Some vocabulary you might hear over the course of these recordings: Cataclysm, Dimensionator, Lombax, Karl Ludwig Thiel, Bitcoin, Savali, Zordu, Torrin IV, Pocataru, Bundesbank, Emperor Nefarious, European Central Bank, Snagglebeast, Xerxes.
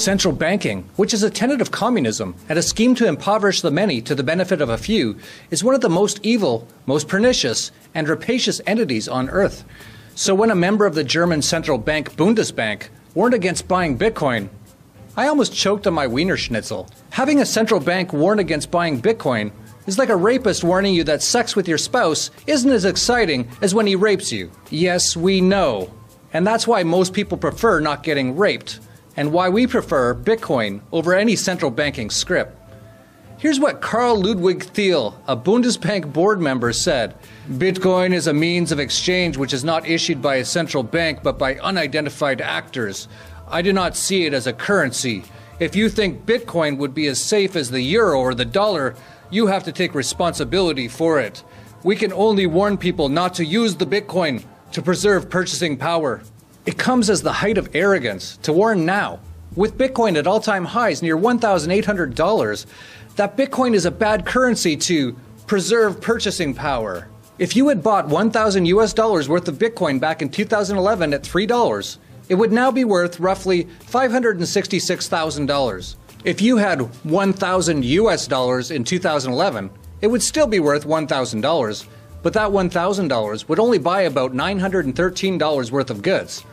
Central banking, which is a tenet of communism and a scheme to impoverish the many to the benefit of a few, is one of the most evil, most pernicious, and rapacious entities on earth. So when a member of the German central bank Bundesbank warned against buying Bitcoin, I almost choked on my wiener schnitzel. Having a central bank warn against buying Bitcoin is like a rapist warning you that sex with your spouse isn't as exciting as when he rapes you. Yes, we know. And that's why most people prefer not getting raped, and why we prefer Bitcoin over any central banking script. Here's what Karl Ludwig Thiel, a Bundesbank board member, said. Bitcoin is a means of exchange which is not issued by a central bank but by unidentified actors. I do not see it as a currency. If you think Bitcoin would be as safe as the euro or the dollar, you have to take responsibility for it. We can only warn people not to use the Bitcoin to preserve purchasing power. It comes as the height of arrogance to warn now, with Bitcoin at all-time highs near $1,800, that Bitcoin is a bad currency to preserve purchasing power. If you had bought $1,000 worth of Bitcoin back in 2011 at $3, it would now be worth roughly $566,000. If you had $1,000 in 2011, it would still be worth $1,000, but that $1,000 would only buy about $913 worth of goods.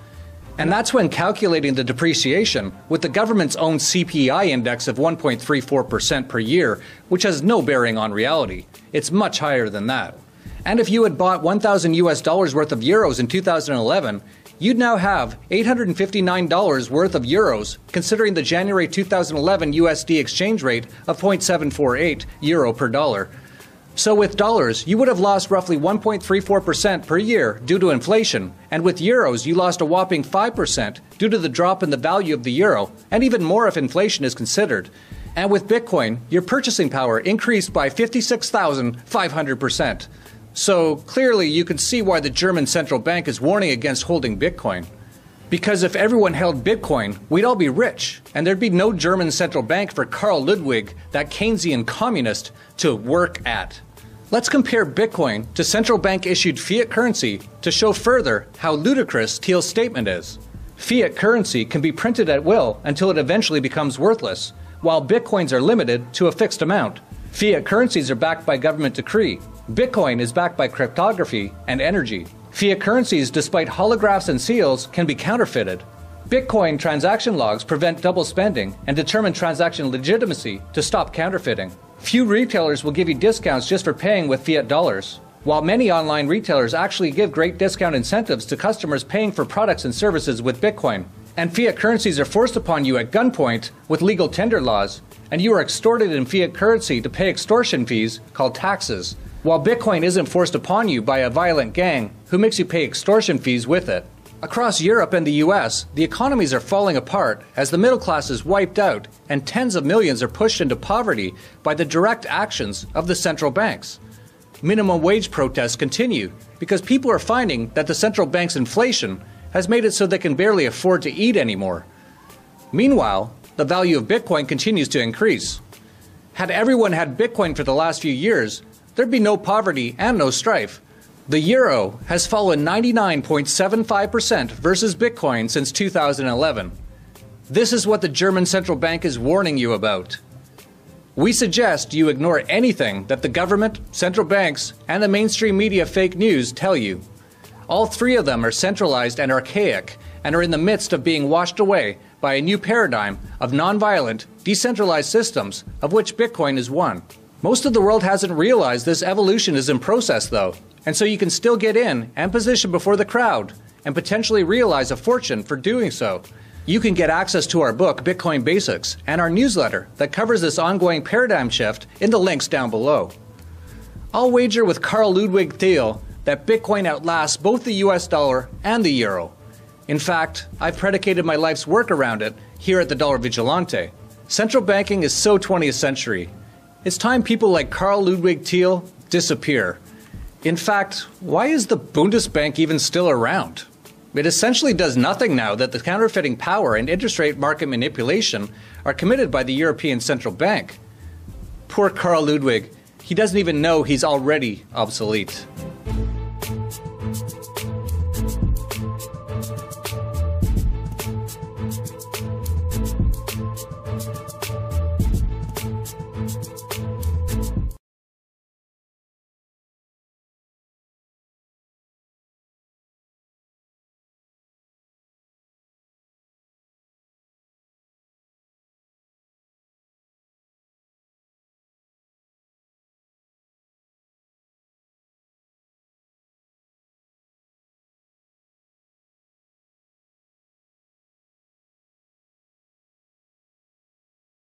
And that's when calculating the depreciation with the government's own CPI index of 1.34% per year, which has no bearing on reality. It's much higher than that. And if you had bought $1,000 worth of euros in 2011, you'd now have $859 worth of euros, considering the January 2011 USD exchange rate of 0.748 euro per dollar. So with dollars, you would have lost roughly 1.34% per year due to inflation, and with euros, you lost a whopping 5% due to the drop in the value of the euro, and even more if inflation is considered. And with Bitcoin, your purchasing power increased by 56,500%. So clearly, you can see why the German central bank is warning against holding Bitcoin. Because if everyone held Bitcoin, we'd all be rich, and there'd be no German central bank for Karl Ludwig, that Keynesian communist, to work at. Let's compare Bitcoin to central bank-issued fiat currency to show further how ludicrous Thiel's statement is. Fiat currency can be printed at will until it eventually becomes worthless, while Bitcoins are limited to a fixed amount. Fiat currencies are backed by government decree. Bitcoin is backed by cryptography and energy. Fiat currencies, despite holographs and seals, can be counterfeited. Bitcoin transaction logs prevent double spending and determine transaction legitimacy to stop counterfeiting. Few retailers will give you discounts just for paying with fiat dollars, while many online retailers actually give great discount incentives to customers paying for products and services with Bitcoin. And fiat currencies are forced upon you at gunpoint with legal tender laws, and you are extorted in fiat currency to pay extortion fees called taxes, while Bitcoin isn't forced upon you by a violent gang who makes you pay extortion fees with it. Across Europe and the US, the economies are falling apart as the middle class is wiped out and tens of millions are pushed into poverty by the direct actions of the central banks. Minimum wage protests continue because people are finding that the central bank's inflation has made it so they can barely afford to eat anymore. Meanwhile, the value of Bitcoin continues to increase. Had everyone had Bitcoin for the last few years, there'd be no poverty and no strife. The euro has fallen 99.75% versus Bitcoin since 2011. This is what the German central bank is warning you about. We suggest you ignore anything that the government, central banks, and the mainstream media fake news tell you. All three of them are centralized and archaic and are in the midst of being washed away by a new paradigm of nonviolent, decentralized systems, of which Bitcoin is one. Most of the world hasn't realized this evolution is in process, though. And so you can still get in and position before the crowd and potentially realize a fortune for doing so. You can get access to our book, Bitcoin Basics, and our newsletter that covers this ongoing paradigm shift in the links down below. I'll wager with Karl Ludwig Thiel that Bitcoin outlasts both the US dollar and the euro. In fact, I've predicated my life's work around it here at the Dollar Vigilante. Central banking is so 20th century. It's time people like Karl Ludwig Thiel disappear. In fact, why is the Bundesbank even still around? It essentially does nothing now that the counterfeiting power and interest rate market manipulation are committed by the European Central Bank. Poor Karl Ludwig, he doesn't even know he's already obsolete.